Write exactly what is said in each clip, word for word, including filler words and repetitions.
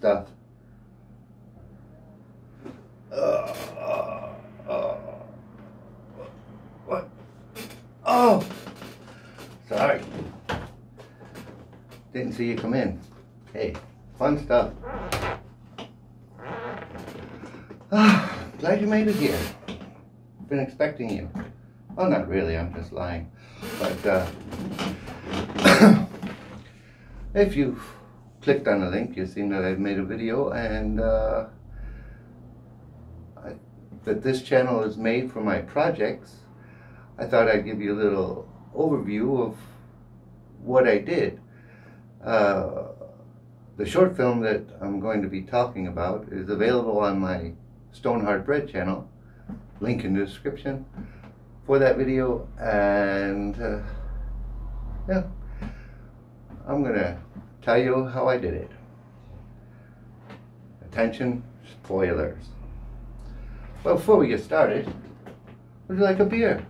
stuff. Uh, uh, uh, what? Oh! Sorry. Didn't see you come in. Hey, fun stuff. Ah, glad you made it here. Been expecting you. Oh, not really, I'm just lying. But, uh, if you've clicked on the link, you've seen that I've made a video, and, uh, I, that this channel is made for my projects. I thought I'd give you a little overview of what I did. Uh, the short film that I'm going to be talking about is available on my Stoneheart Bread channel, link in the description for that video, and uh, yeah, I'm gonna tell you how I did it. Attention, spoilers. Well, before we get started, would you like a beer?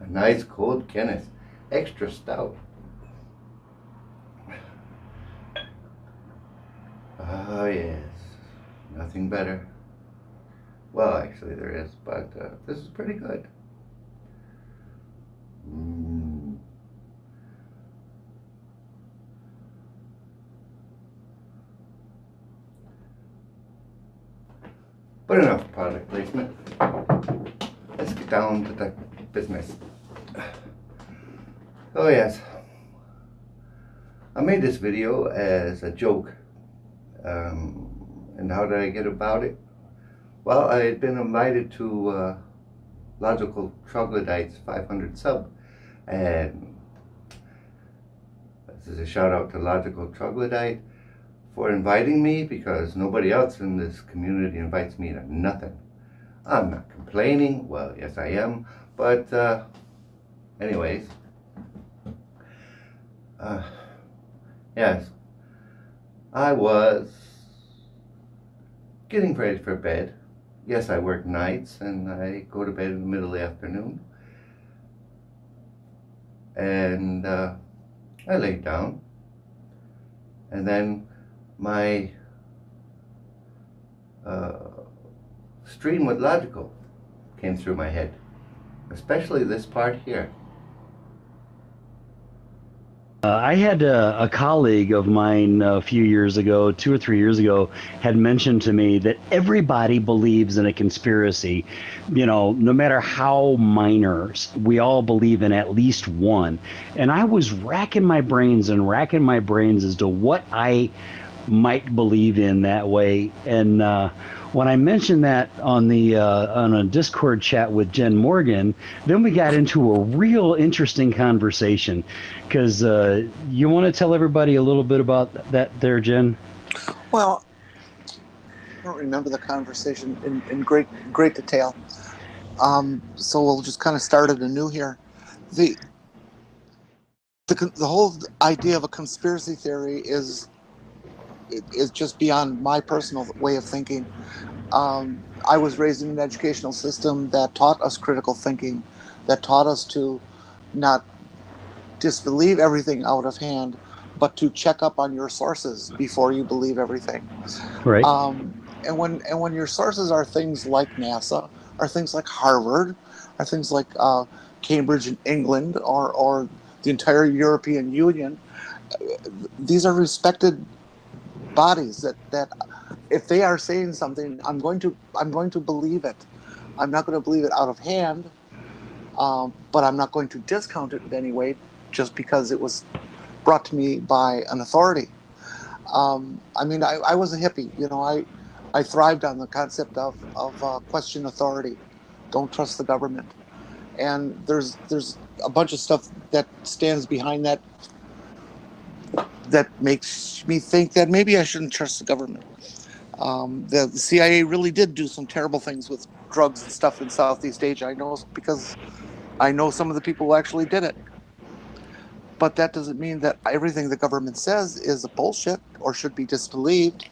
A nice cold Guinness, extra stout. Oh yes, nothing better. Well, actually there is, but uh, this is pretty good. Mm. But enough product placement. Let's get down to the business. Oh yes, I made this video as a joke. Um, and how did I get about it? Well, I had been invited to uh, Logical Troglodyte's five hundred sub, and this is a shout out to Logical Troglodyte for inviting me, because nobody else in this community invites me to nothing. I'm not complaining, well yes I am, but uh, anyways, uh, yes, I was getting ready for bed. Yes, I work nights and I go to bed in the middle of the afternoon. And uh, I laid down. And then my uh, stream with Logical came through my head, especially this part here. Uh, I had uh, a colleague of mine uh, a few years ago, two or three years ago, had mentioned to me that everybody believes in a conspiracy. You know, no matter how minor, we all believe in at least one. And I was racking my brains and racking my brains as to what I might believe in that way. And uh, when I mentioned that on the uh, on a Discord chat with Jen Morgan, then we got into a real interesting conversation. Because uh, you want to tell everybody a little bit about that there, Jen? Well, I don't remember the conversation in, in great great detail. Um, so we'll just kind of start it anew here. The, the the whole idea of a conspiracy theory is. Is just beyond my personal way of thinking. Um, I was raised in an educational system that taught us critical thinking, that taught us to not disbelieve everything out of hand, but to check up on your sources before you believe everything. Right. Um, and when and when your sources are things like NASA, are things like Harvard, are things like uh, Cambridge in England, or or the entire European Union, these are respected bodies that that if they are saying something, I'm going to I'm going to believe it. I'm not going to believe it out of hand, um, but I'm not going to discount it in any way just because it was brought to me by an authority. Um, I mean, I, I was a hippie, you know. I I thrived on the concept of of uh, question authority, don't trust the government, and there's there's a bunch of stuff that stands behind that. That makes me think that maybe I shouldn't trust the government. Um, the, the C I A really did do some terrible things with drugs and stuff in Southeast Asia. I know, because I know some of the people who actually did it. But that doesn't mean that everything the government says is bullshit or should be disbelieved.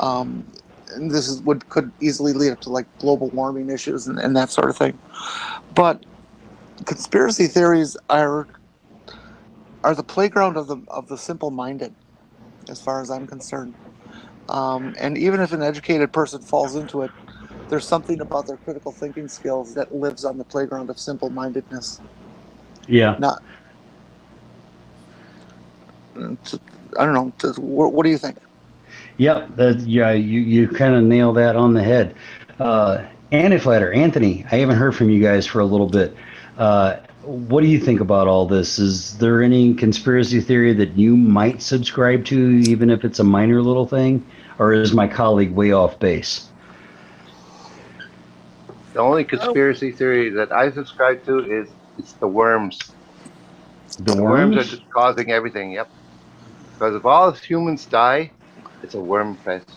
Um, and this is what could easily lead up to like global warming issues and, and that sort of thing. But conspiracy theories are. are the playground of the of the simple-minded, as far as I'm concerned. Um, and even if an educated person falls into it, there's something about their critical thinking skills that lives on the playground of simple-mindedness. Yeah. Not. I don't know. What, what do you think? Yep. That, yeah. You you kind of nailed that on the head. Uh, Anti-Flatter, Anthony. I haven't heard from you guys for a little bit. Uh, what do you think about all this? Is there any conspiracy theory that you might subscribe to, even if it's a minor little thing, or is my colleague way off base? The only conspiracy theory that I subscribe to is it's the worms. The, the worms? worms are just causing everything, yep. Because if all humans die, it's a worm fest.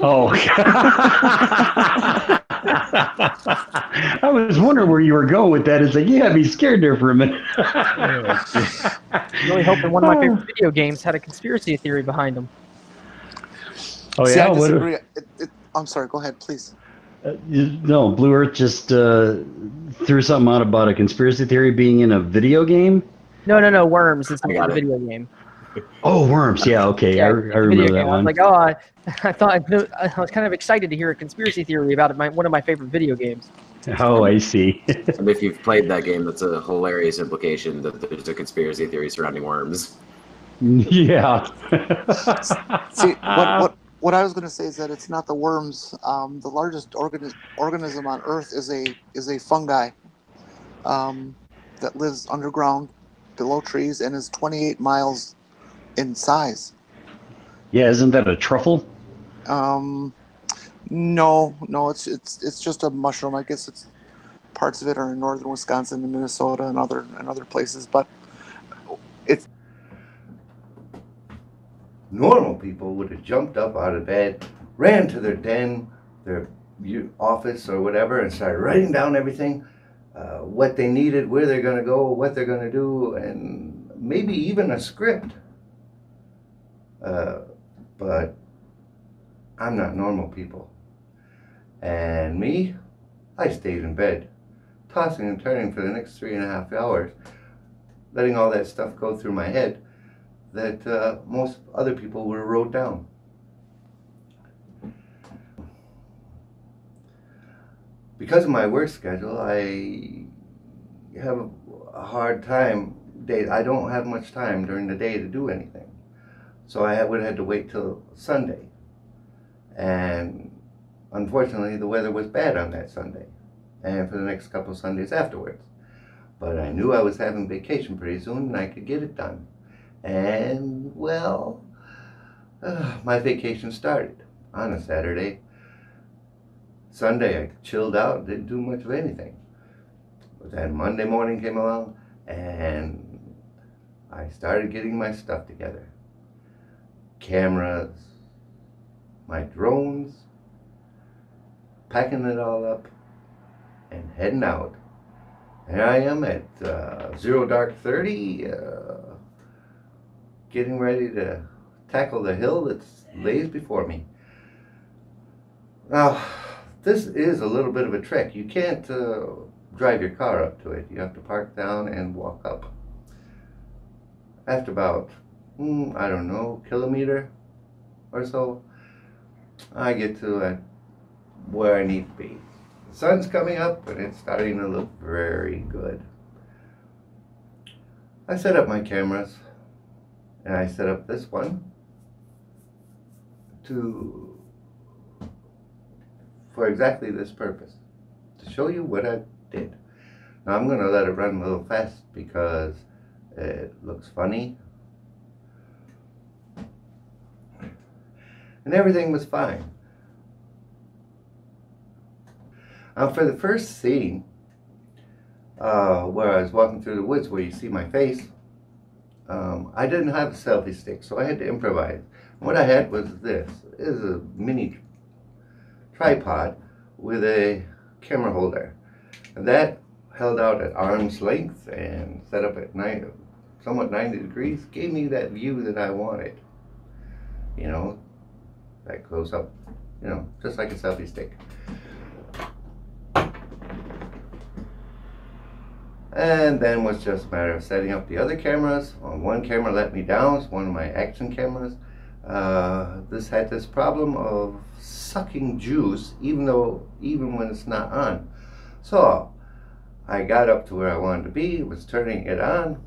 Oh. I was wondering where you were going with that. It's like, yeah, I'd be scared there for a minute. I really hoping one of my favorite video games had a conspiracy theory behind them. Oh, yeah. See, I disagree. It, it, I'm sorry. Go ahead, please. Uh, no, Blue Earth just uh, threw something out about a conspiracy theory being in a video game? No, no, no, worms. It's not a video game. Oh, worms. Yeah, okay. Yeah, I, I remember that one. I was like, oh, I, I thought I was kind of excited to hear a conspiracy theory about my, one of my favorite video games. Oh, I see. I mean, if you've played that game, that's a hilarious implication that there's a conspiracy theory surrounding worms. Yeah. See, what, what, What I was going to say is that it's not the worms. Um, the largest organism organism on Earth is a is a fungi um, that lives underground, below trees, and is twenty-eight miles in size. Yeah, isn't that a truffle? Um, no, no, it's it's it's just a mushroom. I guess it's parts of it are in northern Wisconsin and Minnesota and other and other places, but it's. Normal people would have jumped up out of bed, ran to their den, their office or whatever, and started writing down everything, uh, what they needed, where they're going to go, what they're going to do, and maybe even a script. Uh, but I'm not normal people. And me, I stayed in bed, tossing and turning for the next three and a half hours, letting all that stuff go through my head that uh, most other people would have wrote down. Because of my work schedule, I have a hard time. Day I don't have much time during the day to do anything, so I would have had to wait till Sunday. And unfortunately, the weather was bad on that Sunday, and for the next couple of Sundays afterwards. But I knew I was having vacation pretty soon, and I could get it done. And, well, uh, my vacation started on a Saturday. Sunday, I chilled out, didn't do much of anything. But then Monday morning came along, and I started getting my stuff together. Cameras, my drones, packing it all up, and heading out. Here I am at uh, zero dark thirty, uh, getting ready to tackle the hill that lays before me. Now, this is a little bit of a trek. You can't uh, drive your car up to it. You have to park down and walk up. After about, mm, I don't know, kilometer or so, I get to uh, where I need to be. The sun's coming up and it's starting to look very good. I set up my cameras. And I set up this one to, for exactly this purpose, to show you what I did. Now I'm going to let it run a little fast because it looks funny. And everything was fine. Now for the first scene, uh, where I was walking through the woods where you see my face, Um, I didn't have a selfie stick, so I had to improvise. What I had was this. It was a mini tripod with a camera holder. And that held out at arm's length and set up at ninety, somewhat ninety degrees, gave me that view that I wanted. You know, that close up, you know, just like a selfie stick. And then was just a matter of setting up the other cameras. One camera let me down, it's one of my action cameras. Uh, this had this problem of sucking juice even though even when it's not on. So I got up to where I wanted to be, was turning it on,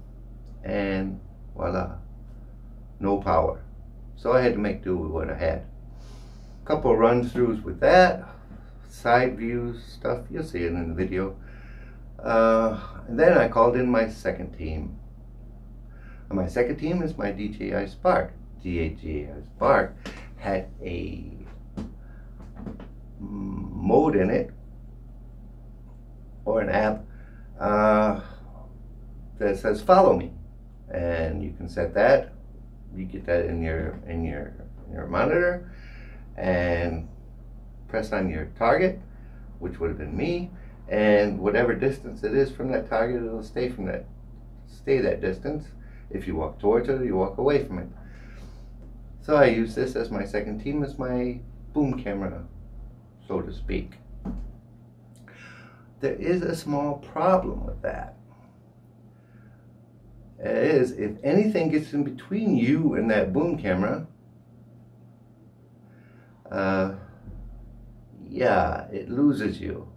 and voila, no power. So I had to make do with what I had. A couple run throughs with that, side views stuff, you'll see it in the video. Uh, and then I called in my second team. And my second team is my D J I Spark. D J I Spark had a mode in it, or an app, uh, that says follow me, and you can set that. You get that in your in your in your monitor, and press on your target, which would have been me, and whatever distance it is from that target, it'll stay from that stay that distance. If you walk towards it, or you walk away from it. So I use this as my second team, as my boom camera, so to speak. There is a small problem with that. It is, if anything gets in between you and that boom camera, uh, yeah, it loses you.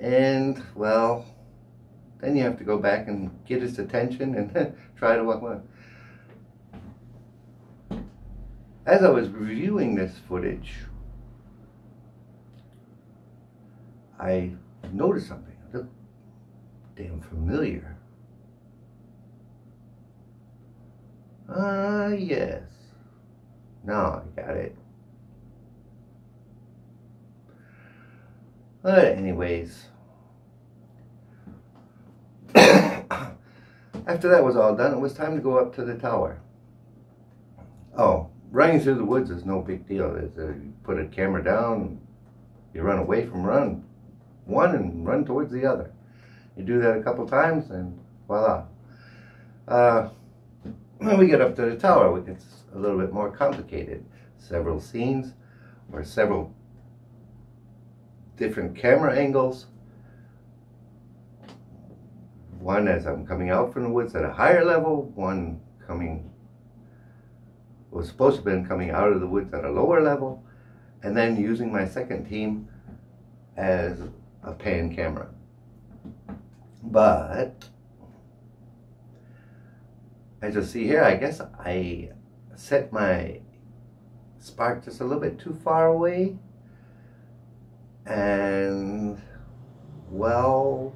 And, well, then you have to go back and get its attention and try to walk away. As I was reviewing this footage, I noticed something. It looked damn familiar. Ah, uh, yes. Now I got it. But anyways, after that was all done, it was time to go up to the tower. Oh, running through the woods is no big deal. It's a, you put a camera down, you run away from run one and run towards the other. You do that a couple times and voila. Uh, when we get up to the tower, it gets a little bit more complicated. Several scenes or several different camera angles. One as I'm coming out from the woods at a higher level, one coming, was supposed to have been coming out of the woods at a lower level, and then using my second team as a pan camera. But as you'll see here, I guess I set my Spark just a little bit too far away, and well,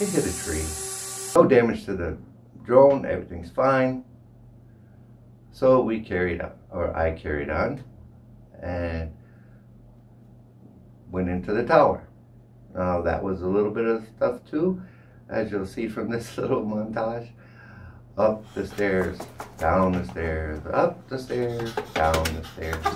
it hit a tree. No damage to the drone, everything's fine. So we carried on, or I carried on, and went into the tower. Now that was a little bit of stuff too, as you'll see from this little montage. Up the stairs, down the stairs, up the stairs, down the stairs.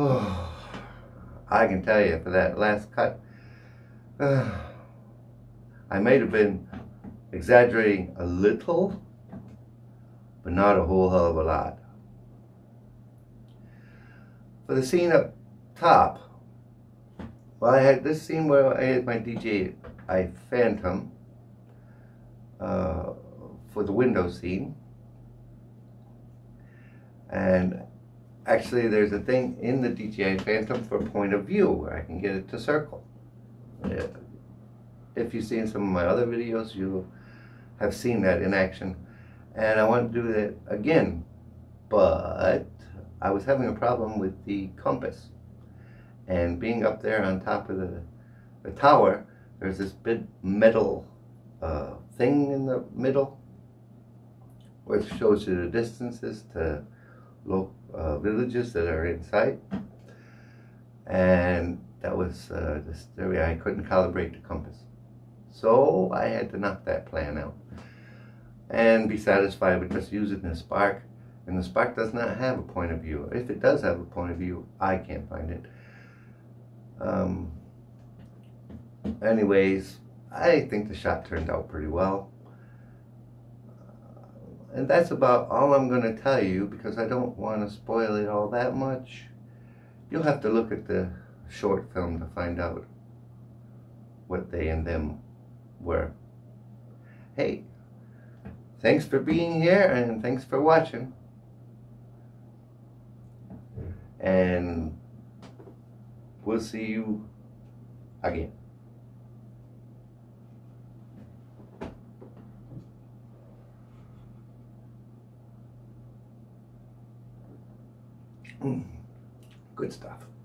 Oh, I can tell you for that last cut, uh, I may have been exaggerating a little, but not a whole hell of a lot. For the scene up top, well, I had this scene where I had my D J I Phantom uh, for the window scene, and actually, there's a thing in the D J I Phantom for point of view where I can get it to circle. If you've seen some of my other videos, you have seen that in action. And I want to do that again, but I was having a problem with the compass. And being up there on top of the, the tower, there's this big metal uh, thing in the middle where it shows you the distances to local Uh, villages that are in sight, and that was uh, this area I couldn't calibrate the compass, so I had to knock that plan out and be satisfied with just using the Spark. And the Spark does not have a point of view. If it does have a point of view, I can't find it. Um, anyways, I think the shot turned out pretty well. And that's about all I'm going to tell you, because I don't want to spoil it all that much. You'll have to look at the short film to find out what they and them were. Hey, thanks for being here, and thanks for watching. And we'll see you again. Good stuff.